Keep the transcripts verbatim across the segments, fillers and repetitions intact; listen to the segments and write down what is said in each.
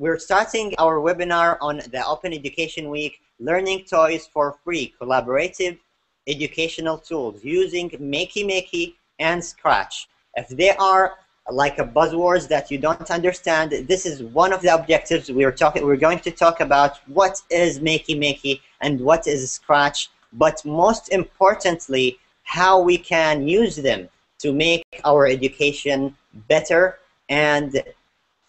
We're starting our webinar on the Open Education Week, Learning Toys for Free, Collaborative Educational Tools using Makey Makey and Scratch. If they are like a buzzwords that you don't understand, this is one of the objectives we're talking. We're going to talk about what is Makey Makey and what is Scratch, but most importantly, how we can use them to make our education better and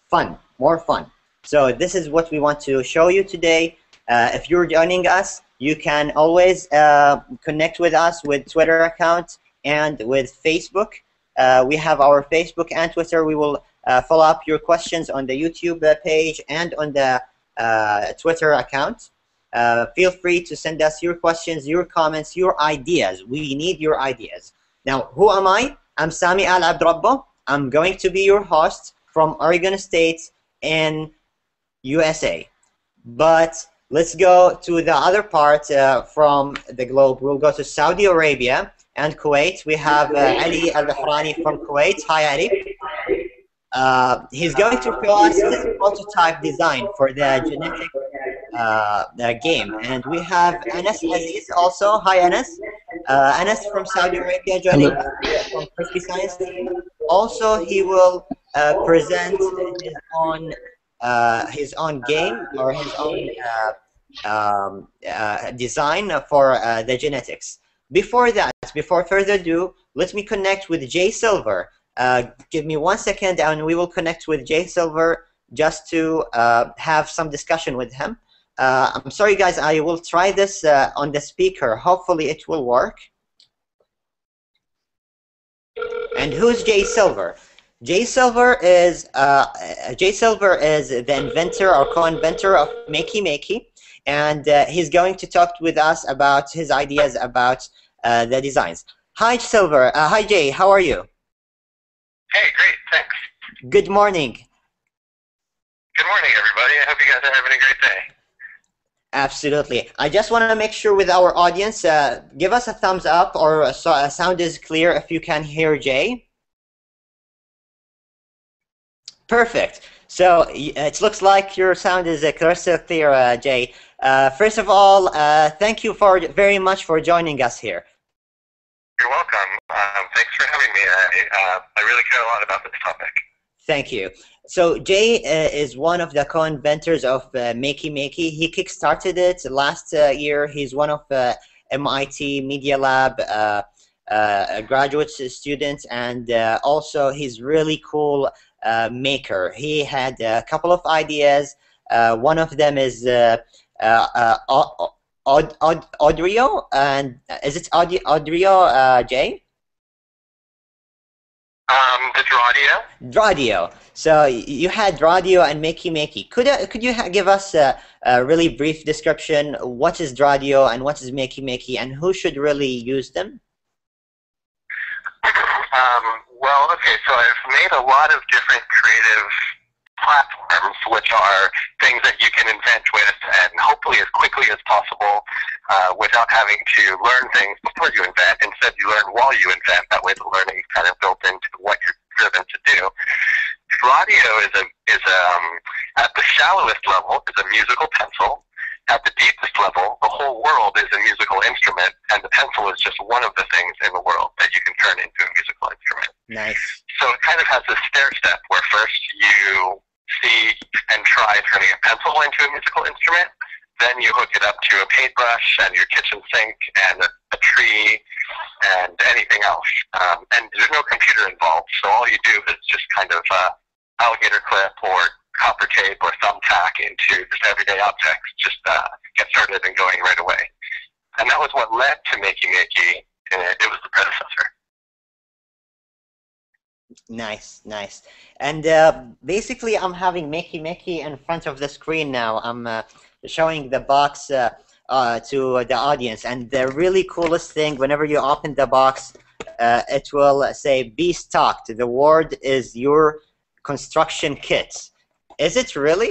fun, more fun. So this is what we want to show you today. Uh, if you're joining us, you can always uh, connect with us with Twitter account and with Facebook. Uh, we have our Facebook and Twitter. We will uh, follow up your questions on the YouTube page and on the uh, Twitter account. Uh, feel free to send us your questions, your comments, your ideas. We need your ideas. Now, who am I? I'm Sami Al Abdrabbo. I'm going to be your host from Oregon State in U S A. But let's go to the other part uh, from the globe. We'll go to Saudi Arabia and Kuwait. We have uh, Ali Al-Harrani from Kuwait. Hi, Ali. Uh, he's going to show us his prototype design for the genetic uh, the game. And we have Anas Aziz also. Hi, Anas. Uh, Anas from Saudi Arabia joining us from Crispy Science. Also, he will uh, present his own, uh, his own game or his own uh, um, uh, design for uh, the genetics. Before that, before further ado, let me connect with Jay Silver. Uh, give me one second and we will connect with Jay Silver just to uh, have some discussion with him. Uh, I'm sorry guys, I will try this uh, on the speaker. Hopefully it will work. And who's Jay Silver? Jay Silver is uh, Jay Silver is the inventor or co-inventor of Makey Makey, and uh, he's going to talk with us about his ideas about Uh, the designs. Hi, Silver. Uh, hi, Jay. How are you? Hey, great. Thanks. Good morning. Good morning, everybody. I hope you guys are having a great day. Absolutely. I just want to make sure with our audience, uh, give us a thumbs up or a so a sound is clear if you can hear Jay. Perfect. So it looks like your sound is crystal clear, uh, Jay. Uh, first of all, uh, thank you for very much for joining us here. You're welcome. Um, thanks for having me. I, uh, I really care a lot about this topic. Thank you. So Jay uh, is one of the co-inventors of uh, Makey Makey. He kickstarted it last uh, year. He's one of uh, M I T Media Lab uh, uh, graduate students, and uh, also he's really cool uh, maker. He had a couple of ideas. Uh, one of them is uh, uh, uh, Od Od Odrio, and is it Od Odrio, uh, Jay? Um, the Drawdio. Drawdio. So you had Drawdio and Makey Makey. Could uh, could you ha give us a, a really brief description? What is Drawdio and what is Makey Makey, and who should really use them? Um, well, okay. So I've made a lot of different creative platforms, which are things that you can invent with and hopefully as quickly as possible uh, without having to learn things before you invent. Instead, you learn while you invent. That way the learning is kind of built into what you're driven to do. Drawdio is, a, is um, at the shallowest level, is a musical pencil. At the deepest level, the whole world is a musical instrument, and the pencil is just one of the things in the world that you can turn into a musical instrument. Nice. So it kind of has this stair step where first you see and try turning a pencil into a musical instrument, then you hook it up to a paintbrush and your kitchen sink and a, a tree and anything else. Um, and there's no computer involved, so all you do is just kind of uh, alligator clip or copper tape or thumbtack into just everyday objects, just uh, get started and going right away. And that was what led to Makey Makey, and it was the predecessor. Nice, nice. And uh, basically, I'm having Makey Makey in front of the screen now. I'm uh, showing the box uh, uh, to the audience. And the really coolest thing, whenever you open the box, uh, it will say, be stocked. The word is your construction kit. Is it really?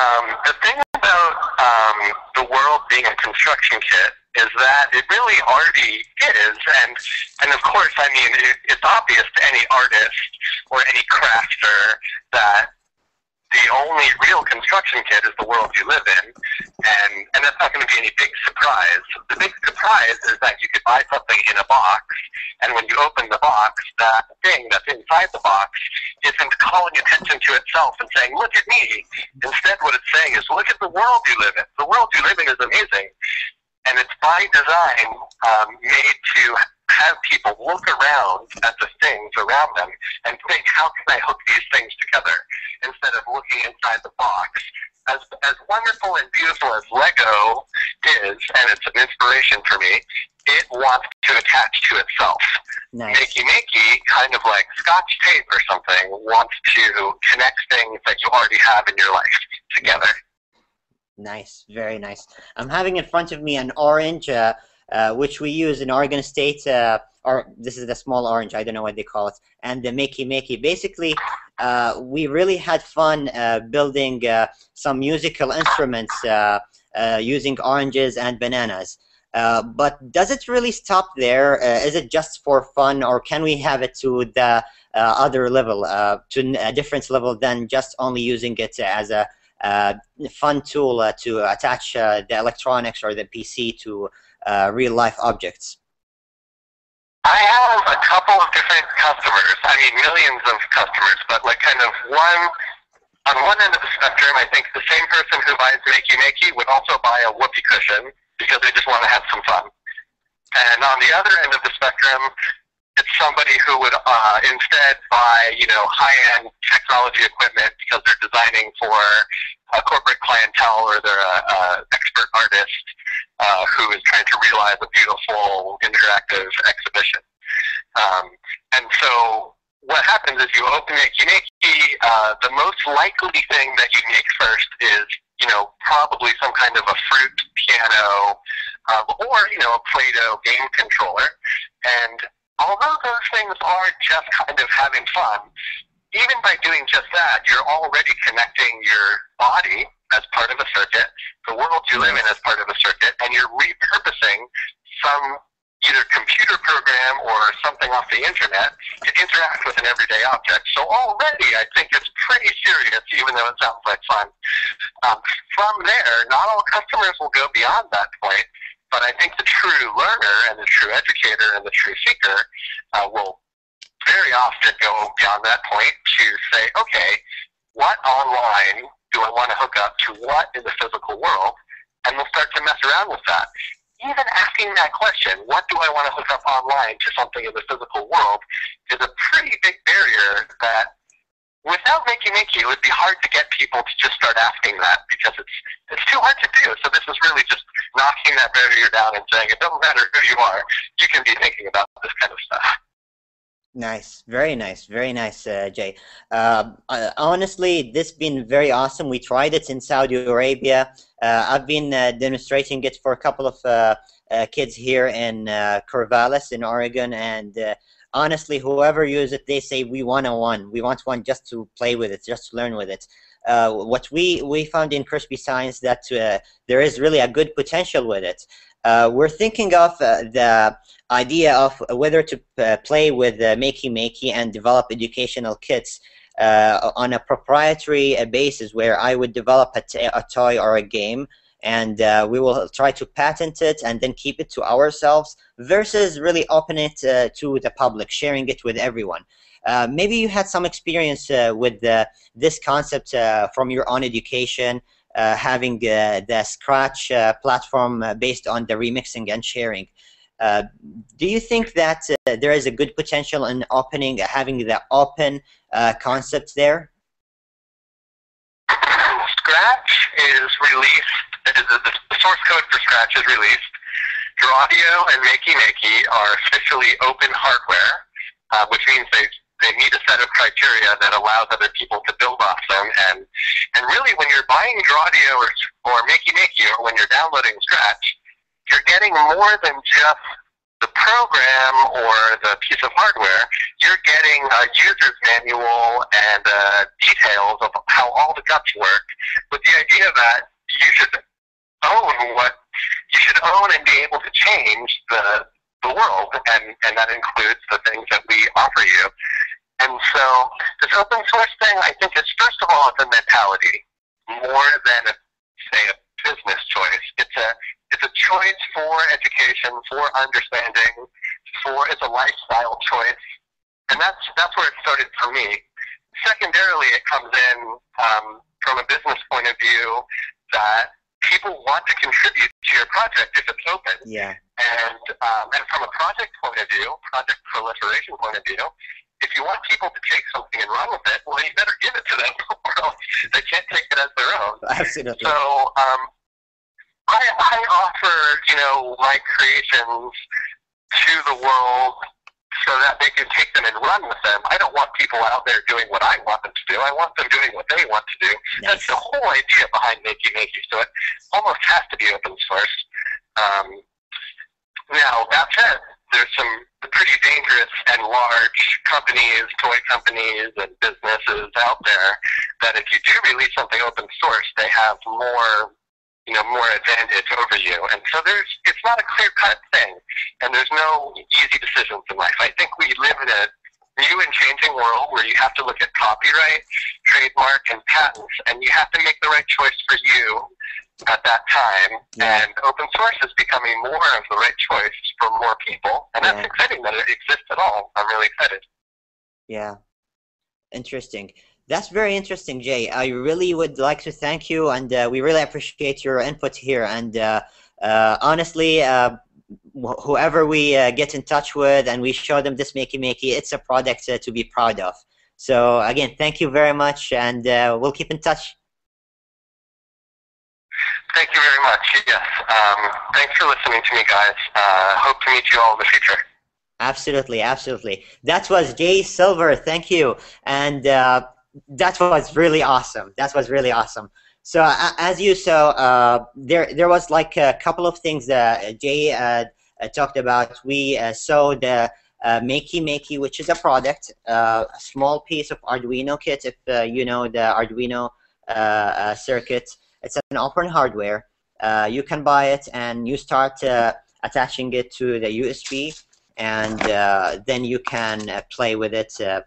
um, the thing about um, the world being a construction kit is that it really already is. And, and of course, I mean, it, it's obvious to any artist or any crafter that the only real construction kit is the world you live in, and, and that's not going to be any big surprise. The big surprise is that you could buy something in a box, and when you open the box, that thing that's inside the box isn't calling attention to itself and saying, look at me. Instead, what it's saying is, look at the world you live in. The world you live in is amazing, and it's by design um, made to have people look around at the things around them and think, how can I hook these things together, instead of looking inside the box. As, as wonderful and beautiful as Lego is, and it's an inspiration for me, it wants to attach to itself. Nice. Makey Makey, kind of like Scotch tape or something, wants to connect things that you already have in your life together. Nice, very nice. I'm having in front of me an orange, uh, Uh, which we use in Oregon State, uh, or this is the small orange, I don't know what they call it, and the Makey Makey. Basically, uh, we really had fun uh, building uh, some musical instruments uh, uh, using oranges and bananas. Uh, but does it really stop there? Uh, is it just for fun, or can we have it to the uh, other level, uh, to a different level than just only using it as a uh, fun tool uh, to attach uh, the electronics or the P C to Uh, real-life objects? I have a couple of different customers. I mean, millions of customers, but like kind of one, on one end of the spectrum, I think the same person who buys Makey Makey would also buy a whoopee cushion because they just want to have some fun. And on the other end of the spectrum, it's somebody who would uh, instead buy, you know, high-end technology equipment because they're designing for a corporate clientele or they're an expert artist Uh, who is trying to realize a beautiful interactive exhibition. Um, and so what happens is you open Makey Makey, uh, the most likely thing that you make first is, you know, probably some kind of a fruit piano um, or, you know, a Play-Doh game controller. And although those things are just kind of having fun, even by doing just that, you're already connecting your body as part of a circuit, the world you live in as part of a circuit, and you're repurposing some either computer program or something off the internet to interact with an everyday object. So already I think it's pretty serious, even though it sounds like fun. Um, from there, not all customers will go beyond that point, but I think the true learner and the true educator and the true seeker uh, will very often go beyond that point to say, okay, what online do I want to hook up to what in the physical world? And we'll start to mess around with that. Even asking that question, what do I want to hook up online to something in the physical world, is a pretty big barrier that without Makey Makey, it would be hard to get people to just start asking that because it's, it's too hard to do. So this is really just knocking that barrier down and saying, it doesn't matter who you are, you can be thinking about this kind of stuff. Nice, very nice, very nice, uh, Jay. Uh, uh, honestly, this has been very awesome. We tried it in Saudi Arabia. Uh, I've been uh, demonstrating it for a couple of uh, uh, kids here in uh, Corvallis in Oregon, and uh, honestly, whoever uses it, they say, we want a one. We want one just to play with it, just to learn with it. Uh, what we, we found in Crispy Science that uh, there is really a good potential with it. Uh, we're thinking of uh, the idea of whether to uh, play with uh, Makey Makey and develop educational kits uh, on a proprietary uh, basis, where I would develop a, t a toy or a game, and uh, we will try to patent it and then keep it to ourselves, versus really open it uh, to the public, sharing it with everyone. Uh, maybe you had some experience uh, with uh, this concept uh, from your own education, Uh, having uh, the Scratch uh, platform uh, based on the remixing and sharing. Uh, do you think that uh, there is a good potential in opening, having the open uh, concept there? Scratch is released, it is a, the source code for Scratch is released. Drawdio and Makey Makey are officially open hardware, uh, which means they They meet a set of criteria that allows other people to build off them, and and really, when you're buying Drawdio or or Makey Makey, or when you're downloading Scratch, you're getting more than just the program or the piece of hardware. You're getting a user's manual and uh, details of how all the guts work, with the idea that you should own what you should should own and be able to change the the world, and, and that includes the things that we offer you. And so this open source thing, I think, is first of all, it's a mentality more than a, say, a business choice. It's a it's a choice for education, for understanding, for it's a lifestyle choice, and that's that's where it started for me. Secondarily, it comes in um, from a business point of view that people want to contribute to your project if it's open. Yeah. And um, and from a project point of view, project proliferation point of view, if you want people to take something and run with it, well, you better give it to them, or else they can't take it as their own. Absolutely. So um, I, I offer, you know, my creations to the world so that they can take them and run with them. I don't want people out there doing what I want them to do. I want them doing what they want to do. Nice. That's the whole idea behind Makey Makey. So it almost has to be open source. Um, now, that said, there's some pretty dangerous and large companies, toy companies, and businesses out there that if you do release something open source, they have more, you know, more advantage over you. And so there's, it's not a clear-cut thing, and there's no easy decisions in life. I think we live in a new and changing world where you have to look at copyright, trademark, and patents, and you have to make the right choice for you at that time. Yeah. And open source is becoming more of the right choice for more people, and that's yeah. exciting that it exists at all. I'm really excited. Yeah. Interesting. That's very interesting, Jay. I really would like to thank you, and uh, we really appreciate your input here. And uh, uh, honestly, uh, wh whoever we uh, get in touch with and we show them this Makey Makey, it's a product uh, to be proud of. So again, thank you very much, and uh, we'll keep in touch. Thank you very much. Yes. Um, thanks for listening to me, guys. Uh, hope to meet you all in the future. Absolutely, absolutely. That was Jay Silver. Thank you. And uh, that was really awesome. That was really awesome. So uh, as you saw, uh, there there was like a couple of things that Jay uh, talked about. We uh, saw the uh, Makey Makey, which is a product, uh, a small piece of Arduino kit. If uh, you know the Arduino uh, uh, circuit, it's an open hardware. Uh, you can buy it, and you start uh, attaching it to the U S B, and uh, then you can uh, play with it. Uh,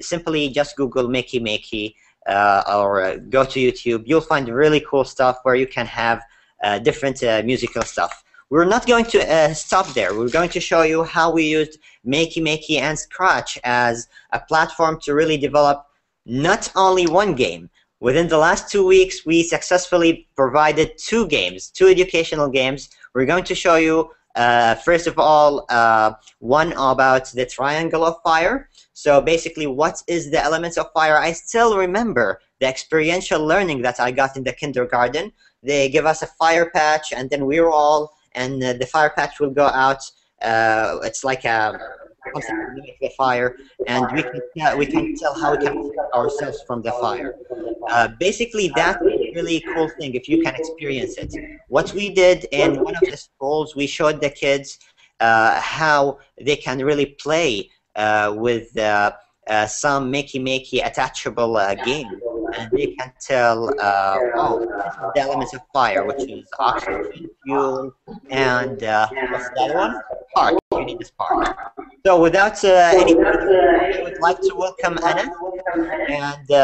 Simply just Google Makey Makey uh, or uh, go to YouTube. You'll find really cool stuff where you can have uh, different uh, musical stuff. We're not going to uh, stop there. We're going to show you how we used Makey Makey and Scratch as a platform to really develop not only one game. Within the last two weeks, we successfully provided two games, two educational games. We're going to show you, uh, first of all, uh, one about the triangle of fire. So basically, what is the elements of fire? I still remember the experiential learning that I got in the kindergarten. They give us a fire patch, and then we roll, and uh, the fire patch will go out. Uh, it's like a the fire, and we can tell, we can tell how we can protect ourselves from the fire. Uh, basically, that's a really cool thing if you can experience it. What we did in one of the schools, we showed the kids uh, how they can really play Uh, with uh, uh, some Makey Makey attachable uh, game, and they can tell uh, oh, the elements of fire, which is oxygen, fuel, and uh, what's the other one? Spark. You need the spark. So without uh, any further, I would like to welcome Anas, and uh,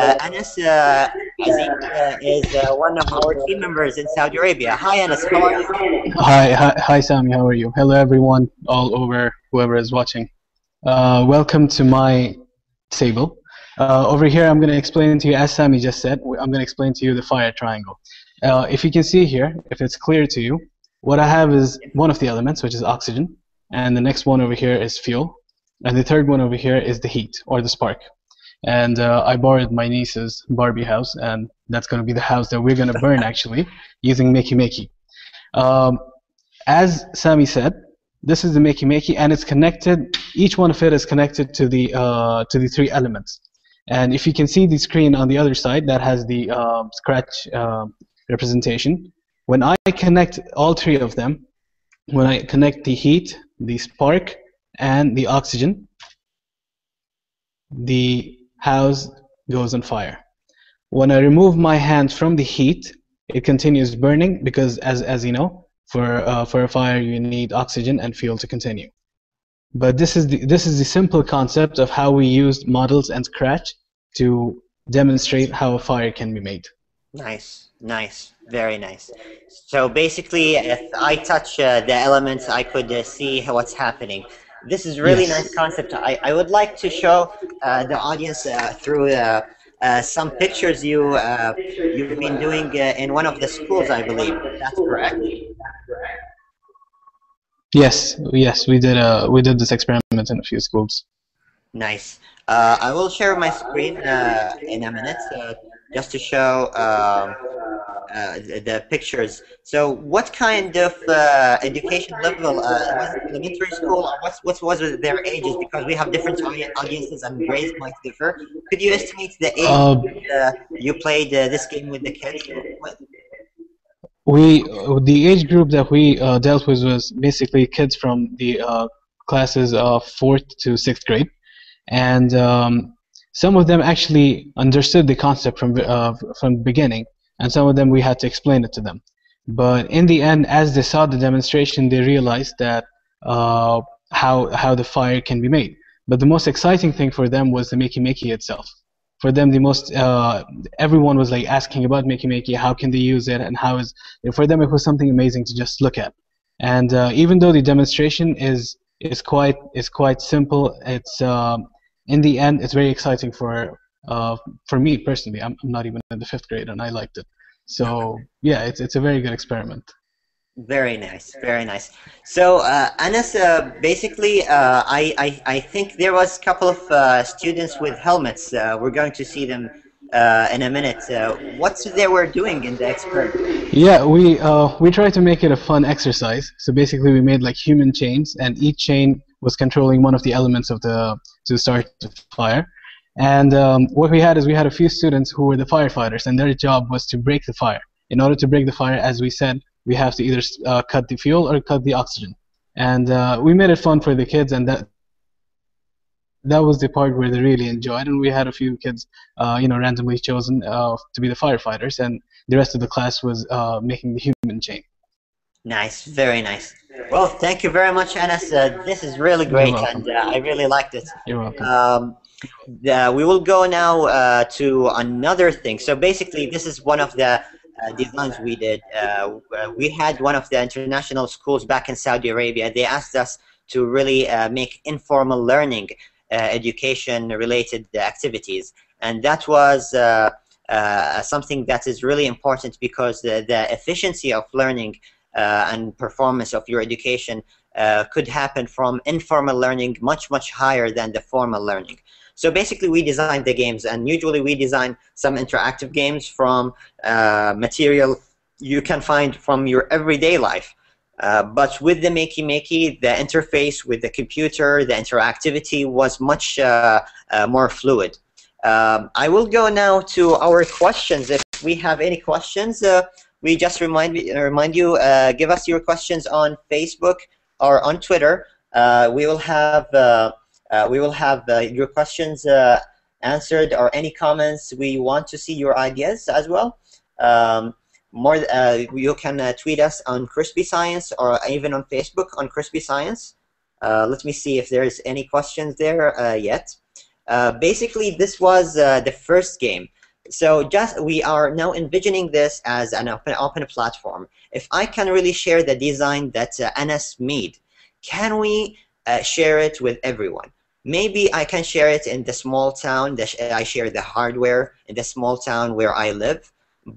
uh, Anas uh, Aziz uh, is uh, one of our team members in Saudi Arabia. Hi, Anas. How are you? Hi, hi, hi, Sami. How are you? Hello, everyone, all over, whoever is watching. Uh, welcome to my table. Uh, over here, I'm going to explain to you, as Sami just said, I'm going to explain to you the fire triangle. Uh, if you can see here, if it's clear to you, what I have is one of the elements, which is oxygen, and the next one over here is fuel, and the third one over here is the heat, or the spark. And uh, I borrowed my niece's Barbie house, and that's going to be the house that we're going to burn, actually, using Makey Makey. Um, as Sami said, this is the Makey Makey, and it's connected. Each one of it is connected to the uh, to the three elements. And if you can see the screen on the other side, that has the uh, Scratch uh, representation. When I connect all three of them, when I connect the heat, the spark, and the oxygen, the house goes on fire. When I remove my hand from the heat, it continues burning because, as as you know, For uh, for a fire, you need oxygen and fuel to continue. But this is the this is the simple concept of how we used models and Scratch to demonstrate how a fire can be made. Nice, nice, very nice. So basically, if I touch uh, the elements, I could uh, see what's happening. This is really yes. nice concept. I, I would like to show uh, the audience uh, through uh, uh, some pictures you uh, you've been doing uh, in one of the schools, I believe. That's correct. Yes, yes, we did. Uh, we did this experiment in a few schools. Nice. Uh, I will share my screen uh, in a minute, uh, just to show um, uh, the, the pictures. So, what kind of uh, education level? Uh, was it elementary school? What's what was their ages? Because we have different audiences and grades might differ. Could you estimate the age uh, that, uh, you played uh, this game with the kids? What? We the age group that we uh, dealt with was basically kids from the uh, classes of fourth to sixth grade. And um, some of them actually understood the concept from uh, from the beginning, and some of them we had to explain it to them. But in the end, as they saw the demonstration, they realized that uh, how how the fire can be made. But the most exciting thing for them was the Makey Makey itself. For them, the most uh, everyone was like asking about Makey Makey, how can they use it, and how is for them it was something amazing to just look at. And uh, even though the demonstration is is quite is quite simple, it's um, in the end, it's very exciting for uh, for me personally. I'm, I'm not even in the fifth grade, and I liked it. So yeah, it's it's a very good experiment. Very nice, very nice. So uh, Anas, uh, basically, uh, I, I I think there was a couple of uh, students with helmets. Uh, we're going to see them uh, in a minute. Uh, what they were doing in the experiment? Yeah, we uh, we tried to make it a fun exercise. So basically, we made like human chains, and each chain was controlling one of the elements of the to start the fire. And um, what we had is we had a few students who were the firefighters, and their job was to break the fire. In order to break the fire, as we said, we have to either uh, cut the fuel or cut the oxygen. And uh, we made it fun for the kids, and that that was the part where they really enjoyed. And we had a few kids, uh, you know, randomly chosen uh, to be the firefighters, and the rest of the class was uh, making the human chain. Nice, very nice. Well, thank you very much, Anas. Uh, this is really great, and uh, I really liked it. You're welcome. Um, the, we will go now uh, to another thing. So basically, this is one of the Uh, designs we did. Uh, we had one of the international schools back in Saudi Arabia. They asked us to really uh, make informal learning, uh, education-related activities, and that was uh, uh, something that is really important because the, the efficiency of learning uh, and performance of your education uh, could happen from informal learning much, much higher than the formal learning. So basically, we designed the games, and usually we design some interactive games from uh, material you can find from your everyday life. Uh, but with the Makey Makey, the interface with the computer, the interactivity was much uh, uh, more fluid. Um, I will go now to our questions. If we have any questions, uh, we just remind, remind you, uh, give us your questions on Facebook or on Twitter. Uh, we will have... Uh, Uh, we will have uh, your questions uh, answered or any comments. We want to see your ideas as well. Um, more, uh, you can uh, tweet us on Crispy Science or even on Facebook on Crispy Science. Uh, let me see if there's any questions there uh, yet. Uh, basically, this was uh, the first game. So just we are now envisioning this as an open, open platform. If I can really share the design that uh, Anas made, can we uh, share it with everyone? Maybe I can share it in the small town that I share the hardware in the small town where I live.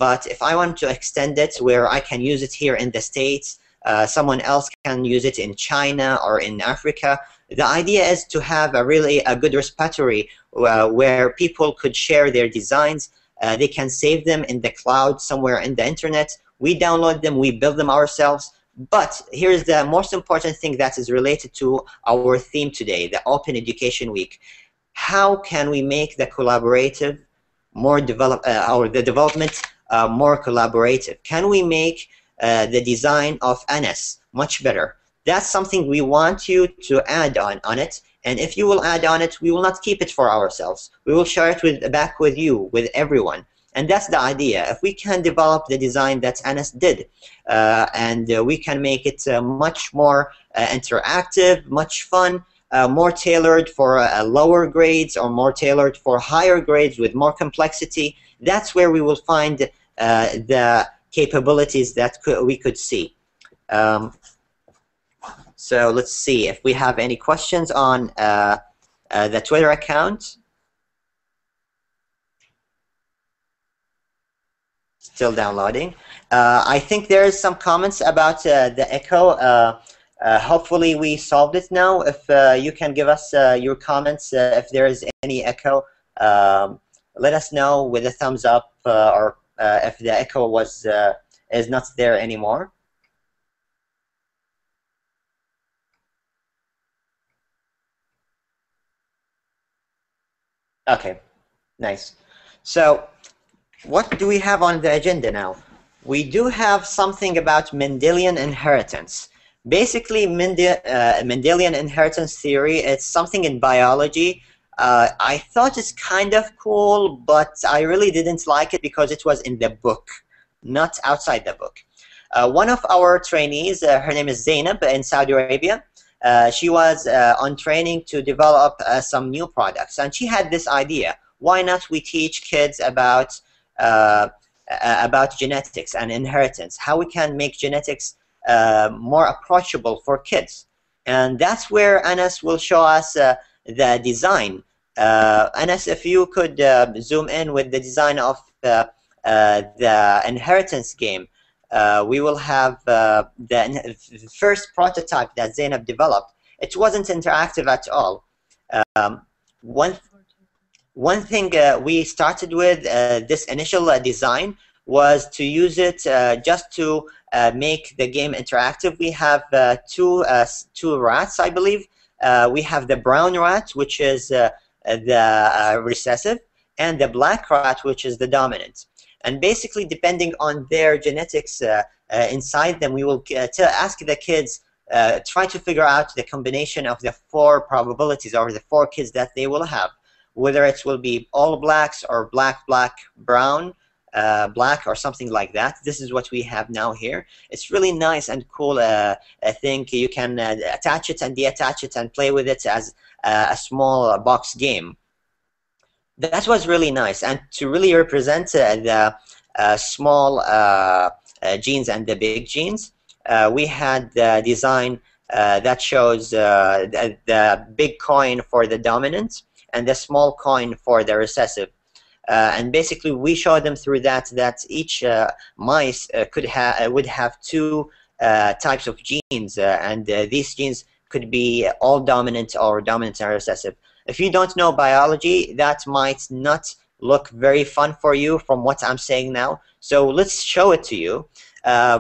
But if I want to extend it where I can use it here in the States, uh, someone else can use it in China or in Africa. The idea is to have a really a good repository uh, where people could share their designs. Uh, they can save them in the cloud somewhere in the internet. We download them, we build them ourselves. But here's the most important thing that is related to our theme today, the Open Education Week. How can we make the collaborative more develop, uh, or the development uh, more collaborative? Can we make uh, the design of Anas much better? That's something we want you to add on on it. And if you will add on it, we will not keep it for ourselves. We will share it with, back with you, with everyone. And that's the idea. If we can develop the design that Anas did, uh, and uh, we can make it uh, much more uh, interactive, much fun, uh, more tailored for uh, lower grades or more tailored for higher grades with more complexity, that's where we will find uh, the capabilities that co we could see. Um, so let's see if we have any questions on uh, uh, the Twitter account. Still downloading. Uh, I think there is some comments about uh, the echo. Uh, uh, hopefully we solved it now. If uh, you can give us uh, your comments, uh, if there is any echo, um, let us know with a thumbs up, uh, or uh, if the echo was uh, is not there anymore. Okay, nice. So, what do we have on the agenda now? We do have something about Mendelian inheritance. Basically, Mende uh, Mendelian inheritance theory, it's something in biology. Uh, I thought it's kind of cool, but I really didn't like it because it was in the book, not outside the book. Uh, one of our trainees, uh, her name is Zainab in Saudi Arabia, uh, she was uh, on training to develop uh, some new products, and she had this idea. Why not we teach kids about Uh, about genetics and inheritance, how we can make genetics uh, more approachable for kids. And that's where Anas will show us uh, the design. Uh, Anas, if you could uh, zoom in with the design of uh, uh, the inheritance game, uh, we will have uh, the first prototype that Zainab developed. It wasn't interactive at all. Um, one One thing uh, we started with uh, this initial uh, design was to use it uh, just to uh, make the game interactive. We have uh, two, uh, two rats, I believe. Uh, we have the brown rat, which is uh, the uh, recessive, and the black rat, which is the dominant. And basically, depending on their genetics uh, uh, inside them, we will uh, ask the kids, uh, try to figure out the combination of the four probabilities or the four kids that they will have, whether it will be all blacks or black, black, brown, uh, black, or something like that. This is what we have now here. It's really nice and cool. Uh, I think you can uh, attach it and deattach it and play with it as uh, a small box game. That was really nice, and to really represent uh, the uh, small uh, uh, genes and the big genes, uh, we had the design uh, that shows uh, the, the big coin for the dominant and the small coin for the recessive. Uh, and basically, we showed them through that that each uh, mice uh, could ha would have two uh, types of genes, uh, and uh, these genes could be all dominant or dominant and recessive. If you don't know biology, that might not look very fun for you from what I'm saying now. So let's show it to you. Uh,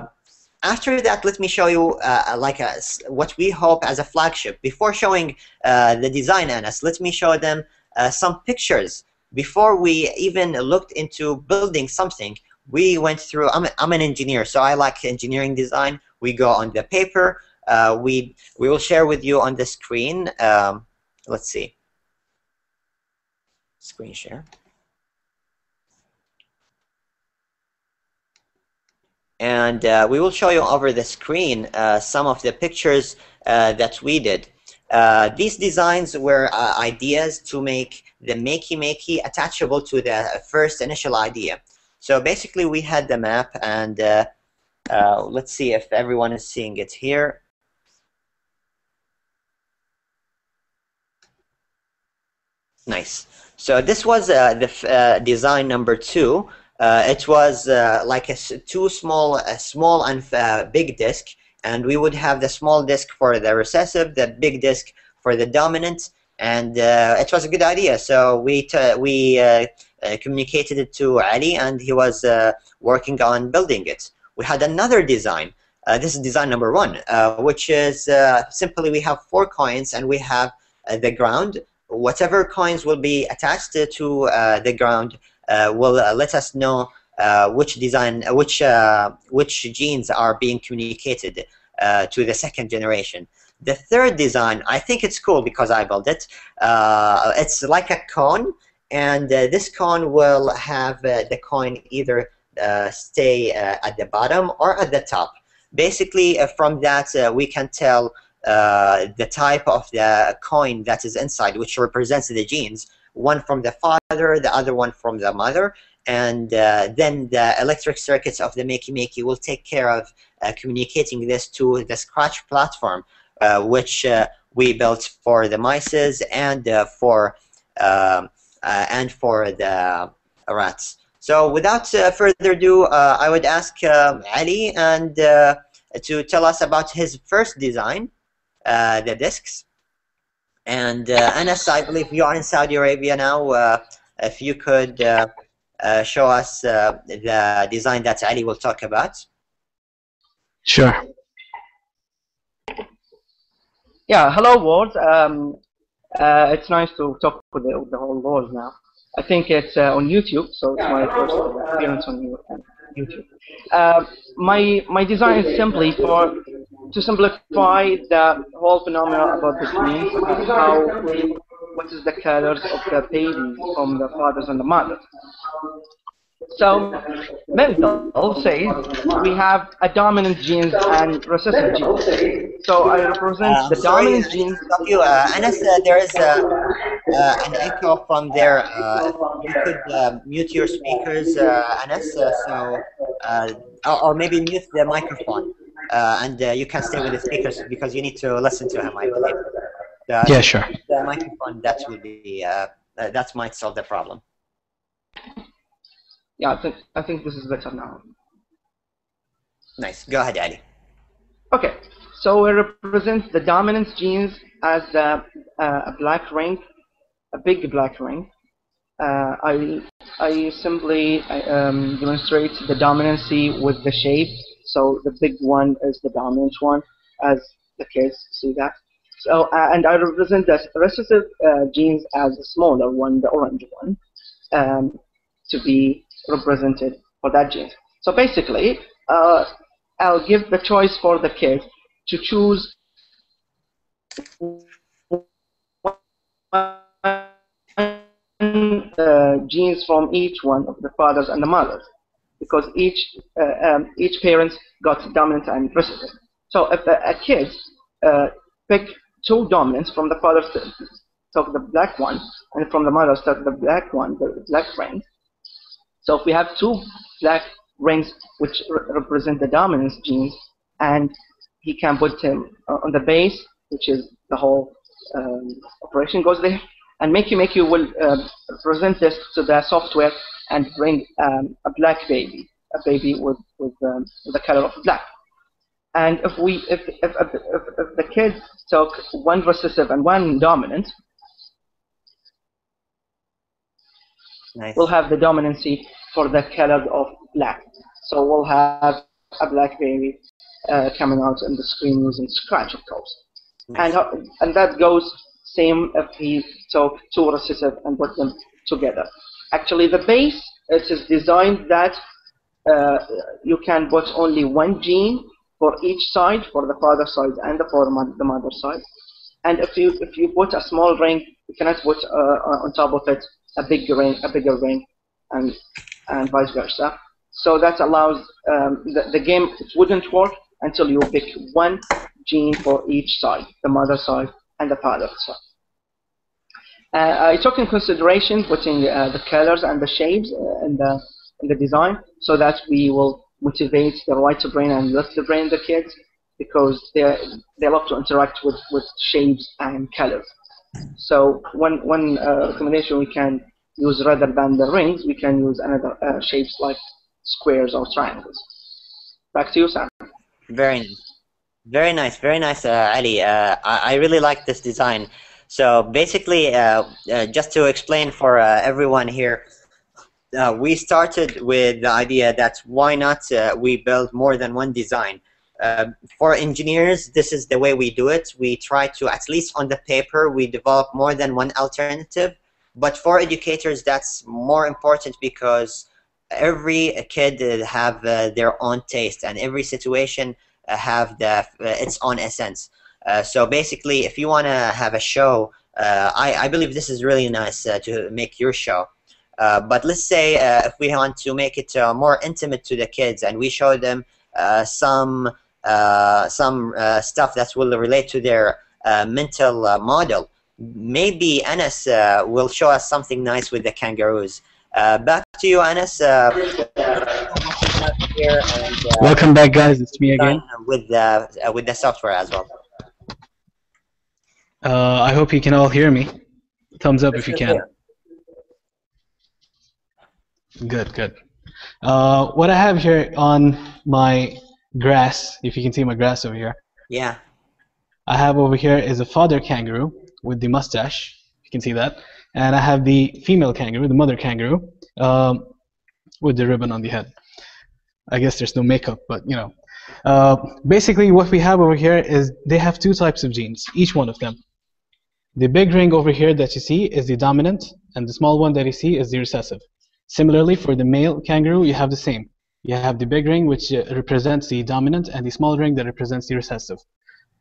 After that, let me show you uh, like a, what we hope as a flagship. Before showing uh, the design, Anas, let me show them uh, some pictures. Before we even looked into building something, we went through, I'm, I'm an engineer, so I like engineering design. We go on the paper. Uh, we, we will share with you on the screen. Um, let's see. Screen share. And uh, we will show you over the screen uh, some of the pictures uh, that we did. Uh, these designs were uh, ideas to make the Makey Makey attachable to the first initial idea. So basically, we had the map, and uh, uh, let's see if everyone is seeing it here. Nice. So this was uh, the f uh, design number two. Uh, it was uh, like a two small, a small and uh, big disc, and we would have the small disc for the recessive, the big disc for the dominant, and uh, it was a good idea. So we t we uh, uh, communicated it to Ali, and he was uh, working on building it. We had another design. Uh, this is design number one, uh, which is uh, simply we have four coins, and we have uh, the ground. Whatever coins will be attached to uh, the ground Uh, will uh, let us know uh, which design, which uh, which genes are being communicated uh, to the second generation. The third design, I think it's cool because I built it. Uh, it's like a cone, And uh, this cone will have uh, the coin either uh, stay uh, at the bottom or at the top. Basically, uh, from that uh, we can tell uh, the type of the coin that is inside, which represents the genes, one from the father, the other one from the mother. And uh, then the electric circuits of the Makey Makey will take care of uh, communicating this to the Scratch platform, uh, which uh, we built for the mices and uh, for uh, uh, and for the rats. So without uh, further ado, uh, I would ask uh, Ali and uh, to tell us about his first design, uh, the discs. And uh, Anas, I believe you are in Saudi Arabia now. Uh, if you could uh, uh, show us uh, the design that Ali will talk about. Sure. Yeah, hello world. Um, uh, it's nice to talk with the, the whole world now. I think it's uh, on YouTube, so it's my first appearance on YouTube. Uh, my my design is simply for to simplify the whole phenomena about the genes, and how we, what is the colors of the babies from the fathers and the mothers. So Mendel says we have a dominant genes and recessive genes. So I represent uh, the sorry, dominant genes. You, uh, Anas, uh, there is a, uh, an echo from there. Uh, you could uh, mute your speakers, uh, Anas, uh, so uh, or, or maybe mute the microphone, uh, and uh, you can stay with the speakers because you need to listen to him, I believe. The, yeah, sure. The microphone that would be uh, uh, that might solve the problem. Yeah, I think I think this is better now. Nice. Go ahead, Ali. Okay. So it represents the dominant genes as a, a black ring, a big black ring. Uh, I I simply um, demonstrate the dominancy with the shape. So the big one is the dominant one, as the kids see that. So uh, and I represent the recessive uh, genes as the smaller one, the orange one, um, to be represented for that gene. So basically, uh, I'll give the choice for the kids to choose uh, genes from each one of the fathers and the mothers, because each uh, um, each parent got dominant and recessive. So if the, a kid uh, pick two dominants from the father's, so the black one, and from the mother's, so the black one, the black ring. So if we have two black rings which re represent the dominance genes, and he can put him on the base, which is the whole um, operation goes there, and Makey Makey will uh, present this to the software and bring um, a black baby, a baby with with, um, with the color of black. And if we, if if, if if the kids took one recessive and one dominant, nice, we'll have the dominancy for the color of black. So we'll have a black baby Uh, coming out on the screen using Scratch, of course. Nice. And and that goes same if he took two recessive and put them together. Actually, the base, it is designed that uh, you can put only one gene for each side, for the father side and the for the mother side. And if you if you put a small ring, you cannot put uh, on top of it a big ring, a bigger ring, and and vice versa. So that allows um, the, the game. It wouldn't work until you pick one gene for each side, the mother side and the father side. Uh, I took in consideration putting uh, the colors and the shapes uh, in, the, in the design, so that we will motivate the right brain and left brain the kids, because they they love to interact with, with shapes and colors. So one one uh, recommendation we can use, rather than the rings, we can use another uh, shapes like squares or triangles. Back to you, Sam. Very nice. Very nice, very nice, uh, Ali. Uh, I, I really like this design. So basically, uh, uh, just to explain for uh, everyone here, uh, we started with the idea that why not uh, we build more than one design. Uh, for engineers, this is the way we do it. We try to, at least on the paper, we develop more than one alternative. But for educators, that's more important, because every kid have uh, their own taste, and every situation uh, have the, uh, its own essence. Uh, so basically, if you want to have a show uh, I, I believe this is really nice uh, to make your show. Uh, but let's say uh, if we want to make it uh, more intimate to the kids, and we show them uh, some uh, some uh, stuff that will relate to their uh, mental uh, model, maybe Anas uh, will show us something nice with the kangaroos. Uh, back to you, Anas. Uh, and, uh, Welcome back, guys. It's me again. With uh, with the software as well. Uh, I hope you can all hear me. Thumbs up if you can. Good, good. Uh, what I have here on my grass, if you can see my grass over here. Yeah. I have over here is a father kangaroo with the mustache. You can see that. And I have the female kangaroo, the mother kangaroo, um, with the ribbon on the head. I guess there's no makeup, but you know. Uh, basically, what we have over here is they have two types of genes, each one of them. The big ring over here that you see is the dominant, and the small one that you see is the recessive. Similarly, for the male kangaroo, you have the same. You have the big ring, which uh, represents the dominant, and the small ring that represents the recessive.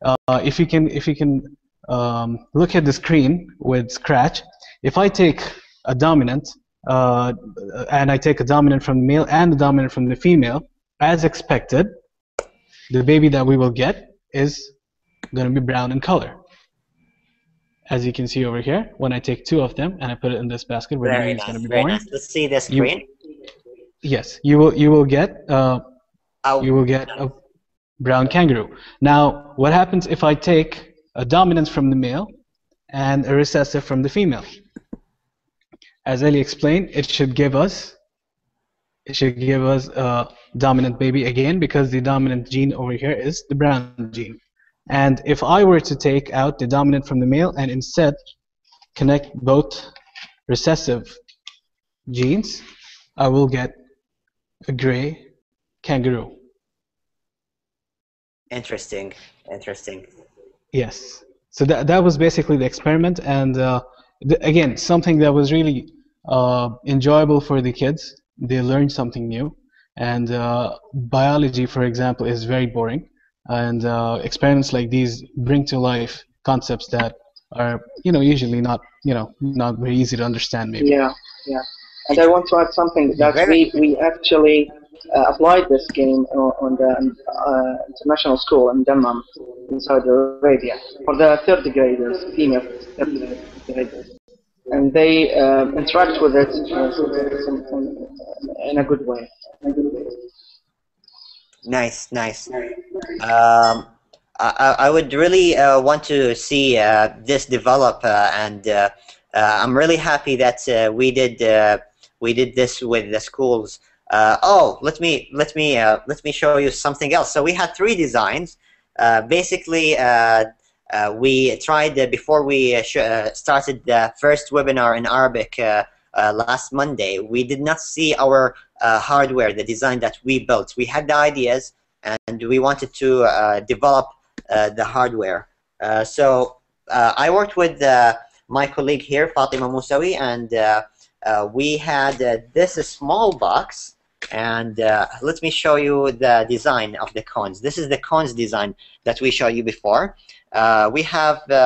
Uh, if you can, if you can um, look at the screen with Scratch, if I take a dominant, uh, and I take a dominant from the male and a dominant from the female, as expected, the baby that we will get is going to be brown in color. As you can see over here, when I take two of them and I put it in this basket, where it's going to be born. Nice. Let's see the screen. You, yes, you will. You will get. Uh, oh. You will get a brown kangaroo. Now, what happens if I take a dominant from the male and a recessive from the female? As Ali explained, it should give us it should give us a dominant baby again, because the dominant gene over here is the brown gene. And if I were to take out the dominant from the male and instead connect both recessive genes, I will get a gray kangaroo. Interesting, interesting. Yes. So that, that was basically the experiment, and uh, th again, something that was really uh, enjoyable for the kids. They learned something new, and uh, biology, for example, is very boring. And uh, experiments like these bring to life concepts that are, you know, usually not, you know, not very easy to understand, maybe. Yeah, yeah. And I want to add something that we, we actually uh, applied this game on the uh, international school in Dammam, in Saudi Arabia, for the third graders, female third graders. And they uh, interact with it in a good way. Nice, nice. Um, I, I would really uh, want to see uh, this develop, uh, and uh, uh, I'm really happy that uh, we did uh, we did this with the schools. Uh, oh, let me let me uh, let me show you something else. So we had three designs. Uh, basically, uh, uh, we tried uh, before we uh, sh uh, started the first webinar in Arabic uh, uh, last Monday. We did not see our Uh, hardware, the design that we built. We had the ideas, and we wanted to uh, develop uh, the hardware. Uh, so uh, I worked with uh, my colleague here, Fatima Musawi, and uh, uh, we had uh, this small box, and uh, let me show you the design of the cones. This is the cones design that we showed you before. Uh, we have uh,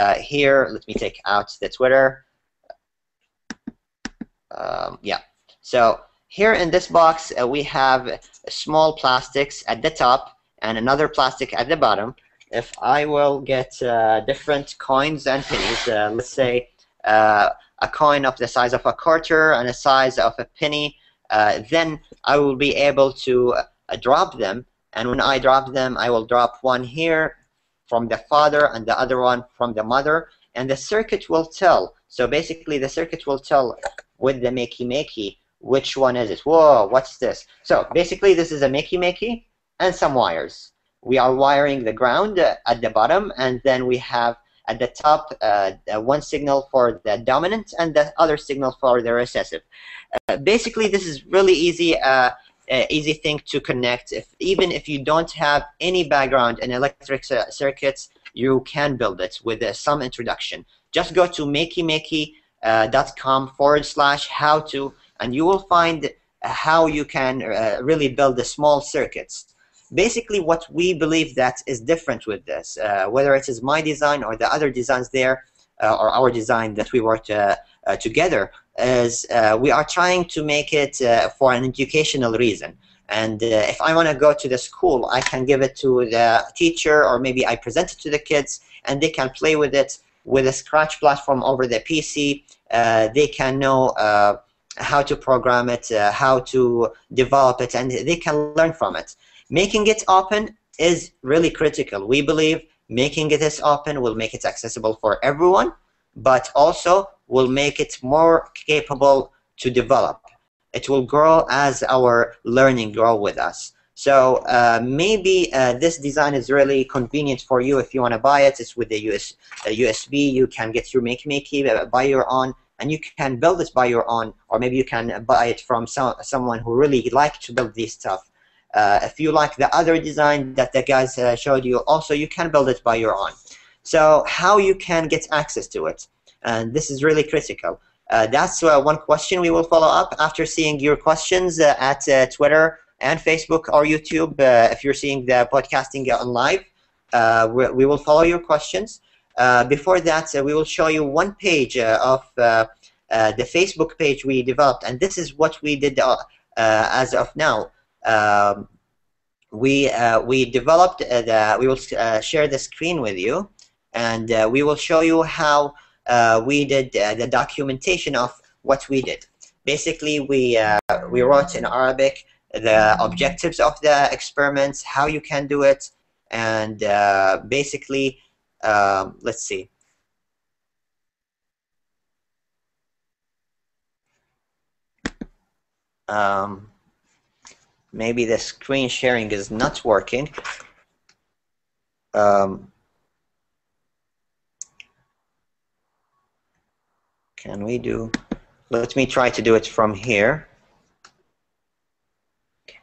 uh, here, let me take out the Twitter. Um, yeah, so here in this box, uh, we have small plastics at the top and another plastic at the bottom. If I will get uh, different coins and pennies, uh, let's say uh, a coin of the size of a quarter and a size of a penny, uh, then I will be able to uh, drop them. And when I drop them, I will drop one here from the father and the other one from the mother. And the circuit will tell. So basically, the circuit will tell with the Makey Makey. Which one is it? Whoa, what's this? So basically, this is a Makey Makey and some wires. We are wiring the ground uh, at the bottom, and then we have at the top uh, one signal for the dominant and the other signal for the recessive. Uh, basically, this is really easy, uh, uh, easy thing to connect. If, even if you don't have any background in electric uh, circuits, you can build it with uh, some introduction. Just go to makey makey dot com uh, forward slash how to. And you will find how you can uh, really build the small circuits. Basically, what we believe that is different with this, uh, whether it is my design or the other designs there, uh, or our design that we worked uh, uh, together is uh, we are trying to make it uh, for an educational reason. And uh, if I want to go to the school, I can give it to the teacher, or maybe I present it to the kids and they can play with it with a Scratch platform over the P C. Uh, they can know uh, how to program it, uh, how to develop it, and they can learn from it. Making it open is really critical. We believe making it is open will make it accessible for everyone, but also will make it more capable to develop. It will grow as our learning grow with us. So uh, maybe uh, this design is really convenient for you if you want to buy it. It's with the U S, uh, U S B. You can get your Makey Makey, buy your own, and you can build it by your own, or maybe you can buy it from some, someone who really likes to build this stuff. Uh, if you like the other design that the guys uh, showed you, also you can build it by your own. So how you can get access to it, and this is really critical. Uh, that's uh, one question we will follow up after seeing your questions uh, at uh, Twitter and Facebook or YouTube. Uh, if you're seeing the podcasting on live, uh, we, we will follow your questions. Uh, before that, uh, we will show you one page uh, of uh, uh, the Facebook page we developed, and this is what we did uh, uh, as of now. Um, we uh, we developed uh, the. We will uh, share the screen with you, and uh, we will show you how. Uh, we did uh, the documentation of what we did. Basically, we uh, we wrote in Arabic the objectives of the experiments, how you can do it, and uh, basically, uh, let's see. Um, maybe the screen sharing is not working. Um, Can we do? Let me try to do it from here.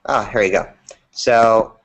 Ah, here we go. So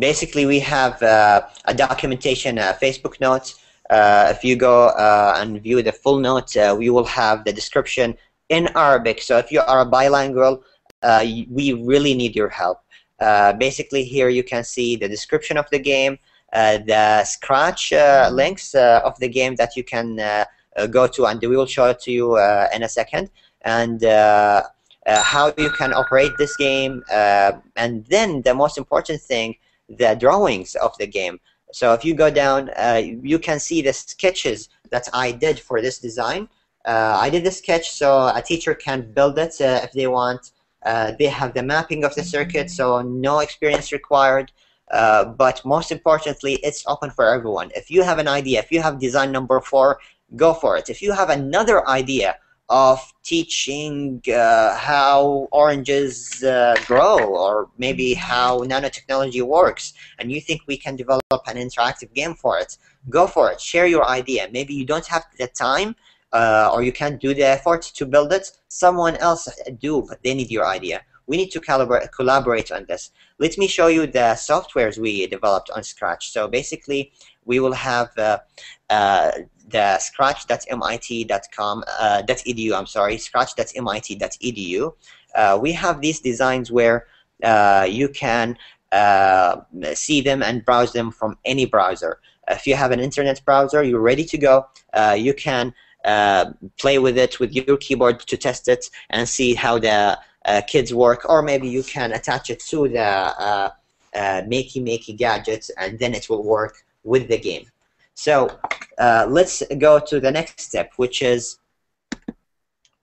basically, we have uh, a documentation, uh, Facebook notes. Uh, if you go uh, and view the full notes, uh, we will have the description in Arabic. So if you are a bilingual, uh, we really need your help. Uh, basically, here you can see the description of the game, uh, the Scratch uh, links uh, of the game that you can. Uh, go to, and we will show it to you uh, in a second, and uh, uh, how you can operate this game, uh, and then the most important thing, the drawings of the game. So if you go down, uh, you can see the sketches that I did for this design. Uh, I did the sketch so a teacher can build it uh, if they want. Uh, they have the mapping of the circuit, so no experience required. Uh, but most importantly, it's open for everyone. If you have an idea, if you have design number four, go for it. If you have another idea of teaching uh, how oranges uh, grow, or maybe how nanotechnology works, and you think we can develop an interactive game for it, go for it. Share your idea. Maybe you don't have the time uh, or you can't do the effort to build it. Someone else do, but they need your idea. We need to calibrate, collaborate on this. Let me show you the softwares we developed on Scratch. So basically, we will have uh, uh, the scratch dot M I T dot com uh, .edu. I'm sorry, scratch dot M I T dot E D U. Uh, we have these designs where uh, you can uh, see them and browse them from any browser. If you have an internet browser, you're ready to go. Uh, you can uh, play with it with your keyboard to test it and see how the uh, kids work, or maybe you can attach it to the uh, uh, Makey Makey gadgets, and then it will work with the game. So uh, let's go to the next step, which is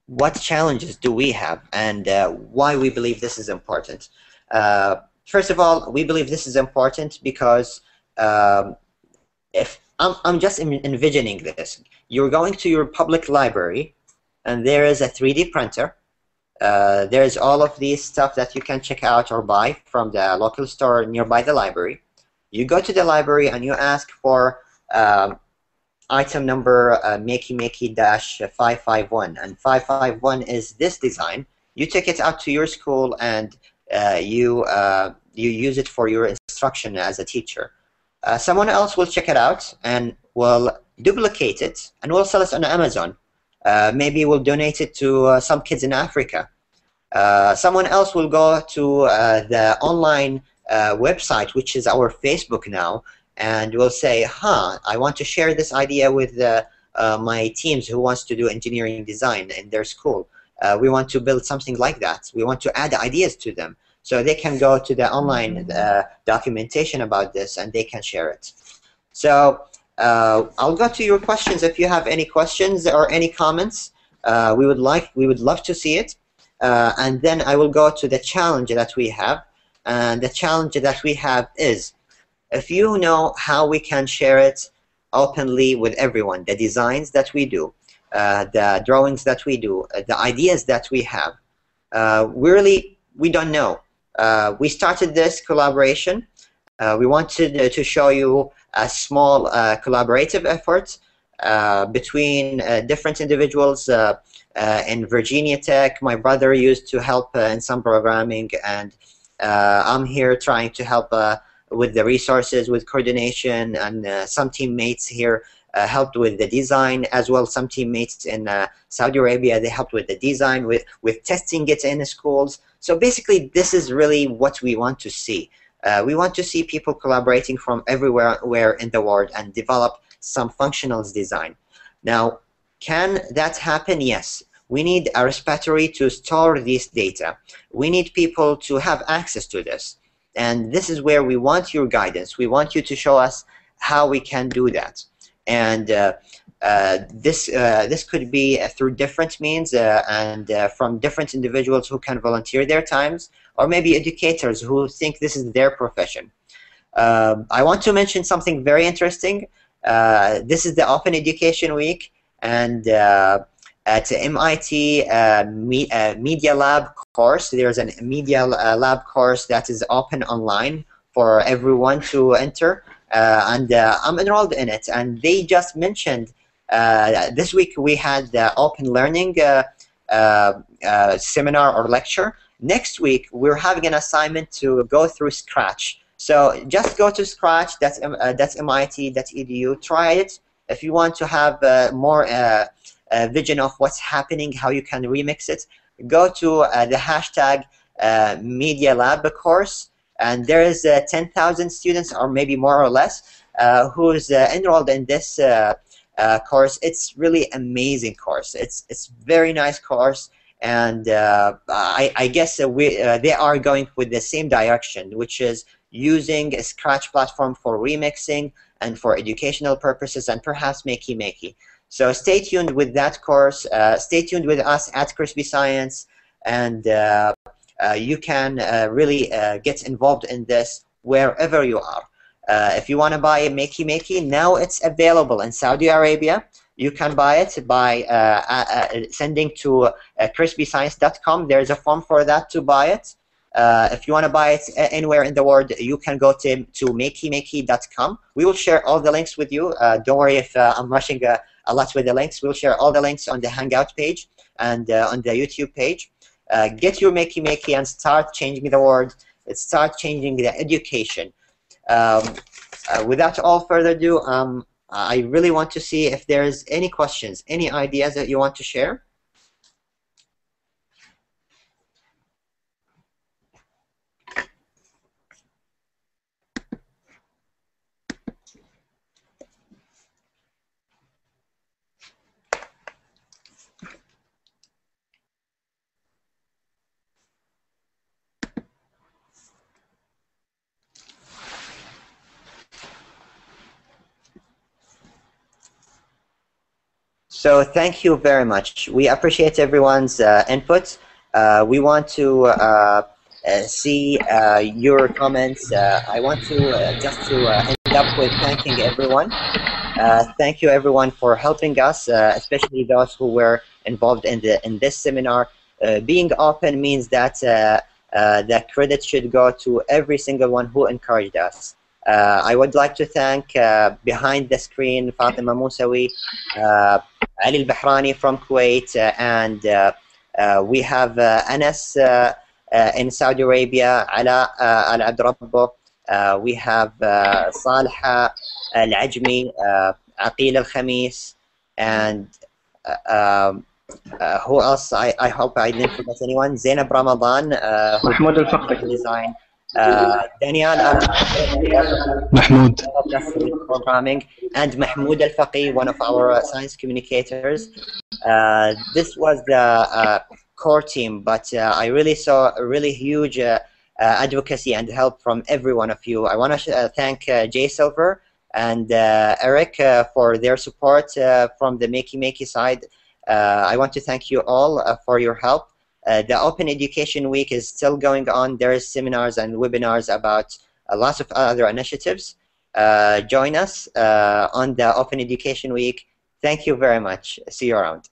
what challenges do we have and uh, why we believe this is important. Uh, first of all, we believe this is important because um, if I'm, I'm just envisioning this. You're going to your public library, and there is a three D printer. Uh, there is all of these stuff that you can check out or buy from the local store nearby the library. You go to the library, and you ask for Um, item number uh, Makey Makey five five one, and five five one is this design. You take it out to your school, and uh, you uh, you use it for your instruction as a teacher. Uh, someone else will check it out and will duplicate it and will sell it on Amazon. Uh, maybe we'll donate it to uh, some kids in Africa. Uh, someone else will go to uh, the online uh, website, which is our Facebook now, and will say, huh, I want to share this idea with the, uh, my teams who wants to do engineering design in their school. Uh, we want to build something like that. We want to add ideas to them. So they can go to the online uh, documentation about this and they can share it. So uh, I'll go to your questions if you have any questions or any comments. Uh, we would like, we would love to see it. Uh, and then I will go to the challenge that we have. And the challenge that we have is, if you know how we can share it openly with everyone, the designs that we do, uh, the drawings that we do, uh, the ideas that we have, uh, we really, we don't know. Uh, we started this collaboration. Uh, we wanted uh, to show you a small uh, collaborative effort uh, between uh, different individuals. Uh, uh, in Virginia Tech, my brother used to help uh, in some programming, and uh, I'm here trying to help uh, with the resources, with coordination, and uh, some teammates here uh, helped with the design as well. Some teammates in uh, Saudi Arabia, they helped with the design, with, with testing it in the schools. So basically, this is really what we want to see. Uh, we want to see people collaborating from everywhere where in the world and develop some functional design. Now, can that happen? Yes. We need a repository to store this data. We need people to have access to this. And this is where we want your guidance. We want you to show us how we can do that. And uh, uh, this uh, this could be uh, through different means uh, and uh, from different individuals who can volunteer their times, or maybe educators who think this is their profession. Uh, I want to mention something very interesting. Uh, this is the Open Education Week, and uh, at M I T uh, me, uh, Media Lab course, there's a Media uh, Lab course that is open online for everyone to enter, uh, and uh, I'm enrolled in it. And they just mentioned uh, this week we had the Open Learning uh, uh, uh, seminar or lecture. Next week we're having an assignment to go through Scratch. So just go to Scratch. That's uh, that's M I T dot E D U. Try it if you want to have uh, more. Uh, Uh, vision of what's happening, how you can remix it. Go to uh, the hashtag uh, Media Lab course, and there is uh, ten thousand students, or maybe more or less, uh, who is uh, enrolled in this uh, uh, course. It's really amazing course. It's it's very nice course, and uh, I I guess uh, we uh, they are going with the same direction, which is using a Scratch platform for remixing and for educational purposes, and perhaps Makey Makey. So stay tuned with that course. Uh, stay tuned with us at Crispy Science, and uh, uh, you can uh, really uh, get involved in this wherever you are. Uh, if you want to buy a Makey Makey, now it's available in Saudi Arabia. You can buy it by uh, uh, sending to uh, crispy science dot com. There is a form for that to buy it. Uh, if you want to buy it anywhere in the world, you can go to, to makey makey dot com. We will share all the links with you. Uh, don't worry if uh, I'm rushing a, a lot with the links. We'll share all the links on the Hangout page and uh, on the YouTube page. Uh, get your Makey Makey and start changing the world. Start changing the education. Um, uh, without all further ado, um, I really want to see if there's any questions, any ideas that you want to share. So thank you very much. We appreciate everyone's uh, input. Uh, we want to uh, uh, see uh, your comments. Uh, I want to uh, just to uh, end up with thanking everyone. Uh, thank you everyone for helping us, uh, especially those who were involved in the in this seminar. Uh, being open means that uh, uh, the credit should go to every single one who encouraged us. Uh, I would like to thank uh, behind the screen Fatima Musawi, uh, Ali Al-Harrani from Kuwait, uh, and uh, uh, we have uh, Anas uh, uh, in Saudi Arabia, Ala uh, Al Abdrabbo, uh, we have uh, Salha Al Ajmi, uh, Aqeel al khamis, and uh, um, uh, who else? I, I hope I didn't forget anyone. Zainab Ramadan, uh, Mahmoud Al-Faqi design. Uh, Daniel Mahmoud of programming, and Mahmoud Al-Faqi, one of our uh, science communicators. Uh, this was the uh, core team, but uh, I really saw a really huge uh, uh, advocacy and help from every one of you. I want to uh, thank uh, Jay Silver and uh, Eric uh, for their support uh, from the Makey Makey side. Uh, I want to thank you all uh, for your help. Uh, the Open Education Week is still going on. There is seminars and webinars about a lot of other initiatives. Uh, join us uh, on the Open Education Week. Thank you very much. See you around.